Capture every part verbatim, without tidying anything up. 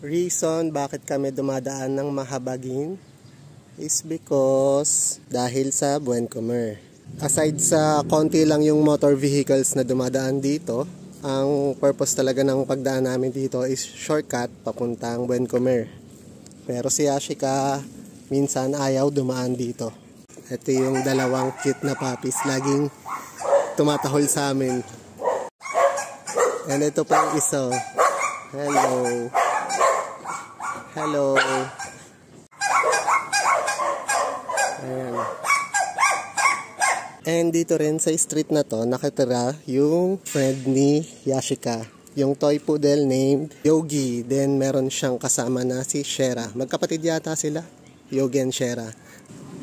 reason bakit kami dumadaan ng Mahabagin is because dahil sa Buen Comer. Aside sa konti lang yung motor vehicles na dumadaan dito, ang purpose talaga ng pagdaan namin dito is shortcut papuntang Buen Comer. Pero si Ashika minsan ayaw dumaan dito. Ito yung dalawang cute na puppies laging tumatahol sa amin. And ito pa yung isa. Hello. Hello. Ayan. And dito rin sa street na to, nakatira yung friend ni Yashica. Yung toy poodle named Yogi. Then meron siyang kasama na si Shera. Magkapatid yata sila. Yogi and Shera.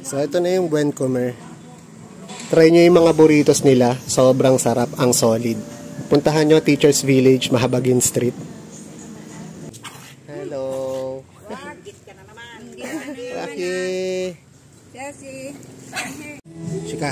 So ito na yung Buen Comer. Try nyo yung mga burritos nila. Sobrang sarap. Ang solid. Puntahan nyo Teacher's Village, Mahabagin Street. Hello. Bakit ka na naman? Bakit? Jesse. Ashika.